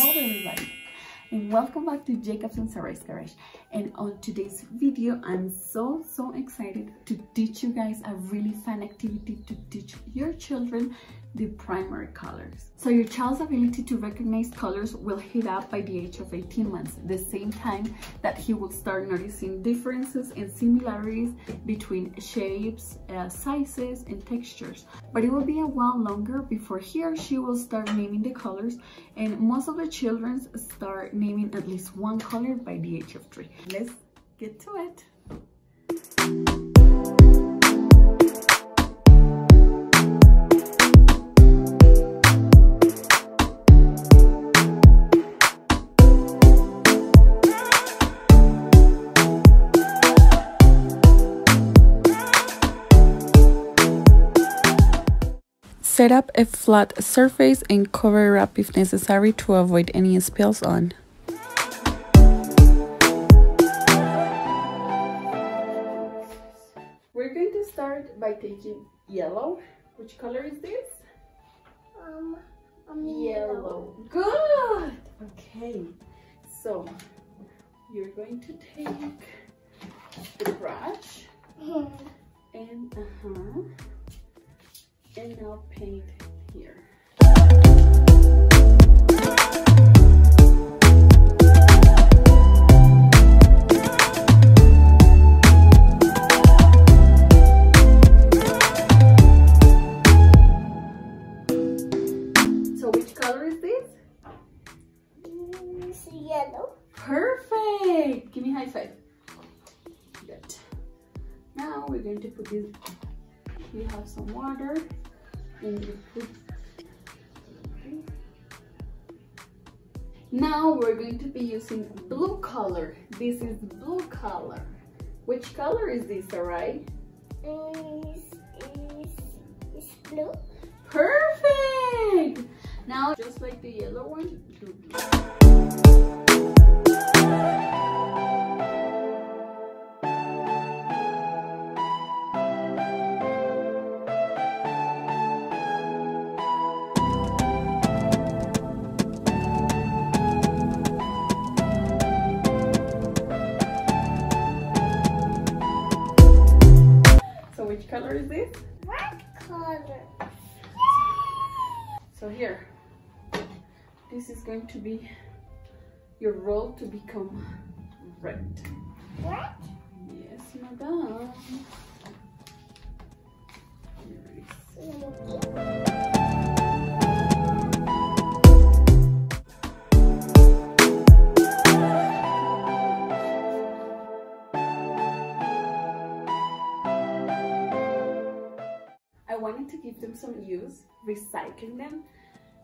Hello everybody and welcome back to jacobANDsarai's Garage. And on today's video I'm so excited to teach you guys a really fun activity to teach your children the primary colors. So your child's ability to recognize colors will heat up by the age of 18 months, the same time that he will start noticing differences and similarities between shapes, sizes, and textures. But it will be a while longer before he or she will start naming the colors, and most of the children start naming at least one color by the age of 3. Let's get to it! Set up a flat surface and cover it up if necessary to avoid any spills on. We're going to start by taking yellow. Which color is this? Yellow. Good! Okay, so you're going to take the brush and and now paint here. So which color is this? It's yellow. Perfect! Give me a high five. Good. Now we're going to put this, we have some water. Now we're going to be using blue color. This is blue color. Which color is this, Sarai? It's blue. Perfect! Now, just like the yellow one, do blue. Which color is this? Red color. Yay! So here, this is going to be your role to become red. Red? Yes, madam. Here it is. I wanted to give them some use, recycling them,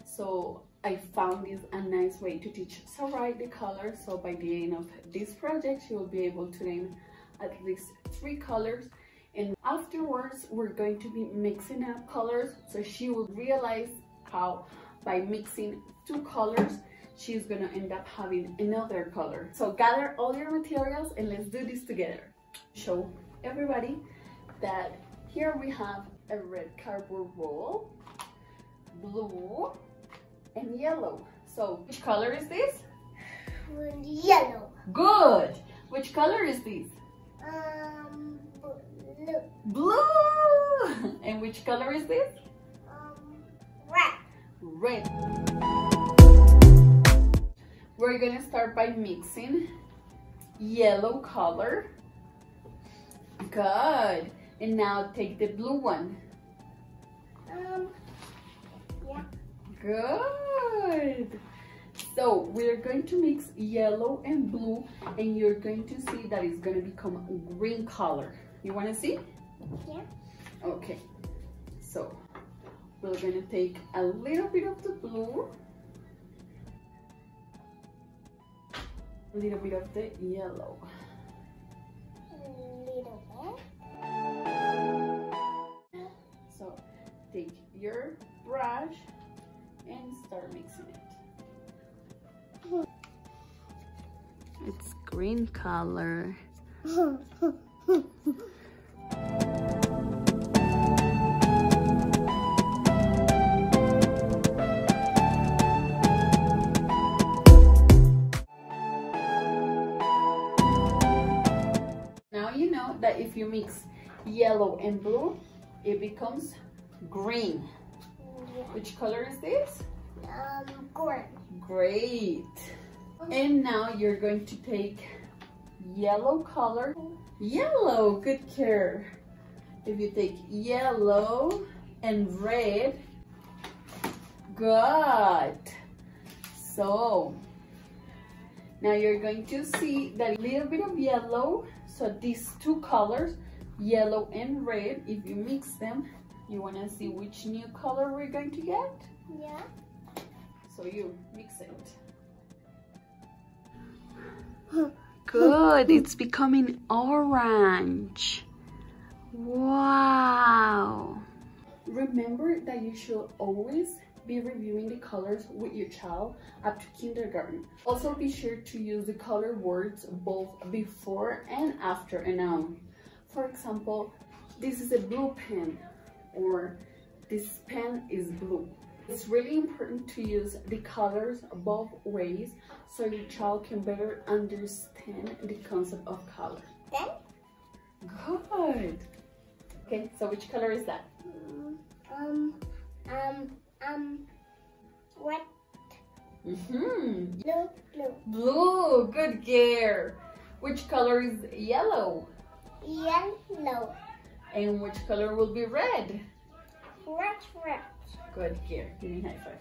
so I found this a nice way to teach Sarai the color. So by the end of this project she will be able to name at least 3 colors, and afterwards we're going to be mixing up colors, so she will realize how by mixing 2 colors she's gonna end up having another color. So gather all your materials and let's do this together. Show everybody that here we have a red cardboard roll, blue, and yellow. So which color is this? Yellow. Good. Which color is this? Blue. Blue. And which color is this? Red. We're gonna start by mixing yellow color. Good. And now take the blue one. Yeah. Good. So we're going to mix yellow and blue, and you're going to see that it's going to become green color. You want to see? Yeah. Okay. So we're going to take a little bit of the blue, a little bit of the yellow. Take your brush and start mixing it. It's green color. that if you mix yellow and blue, it becomes green. Yeah. Which color is this? Green. Great. And now you're going to take yellow color. Yellow, good care. If you take yellow and red, good. So now you're going to see that little bit of yellow. So these two colors, yellow and red, if you mix them, you want to see which new color we're going to get? Yeah. So you mix it. Good, it's becoming orange. Wow. Remember that you should always be reviewing the colors with your child up to kindergarten. Also be sure to use the color words both before and after a noun. For example, this is a blue pen, or this pen is blue. It's really important to use the colors both ways so your child can better understand the concept of color. Then? Good. Okay, so which color is that? What? Blue, blue. Blue, good girl. Which color is yellow? Yellow. And which color will be red? Red, red. Good girl. Give me a high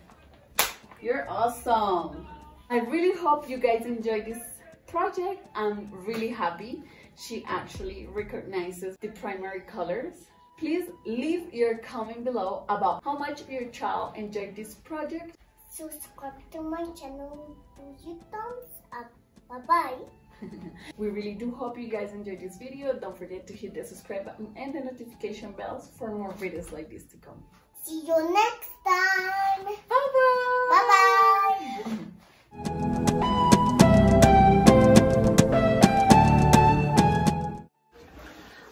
five. You're awesome. I really hope you guys enjoyed this project. I'm really happy she actually recognizes the primary colors. Please leave your comment below about how much your child enjoyed this project. Subscribe to my channel. Do your thumbs up. Bye-bye. We really do hope you guys enjoyed this video. Don't forget to hit the subscribe button and the notification bells for more videos like this to come. See you next time. Bye-bye. Bye-bye.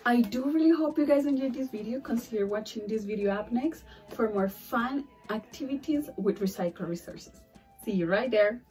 I do really hope you guys enjoyed this video. Consider watching this video up next for more fun activities with recycled resources. See you right there.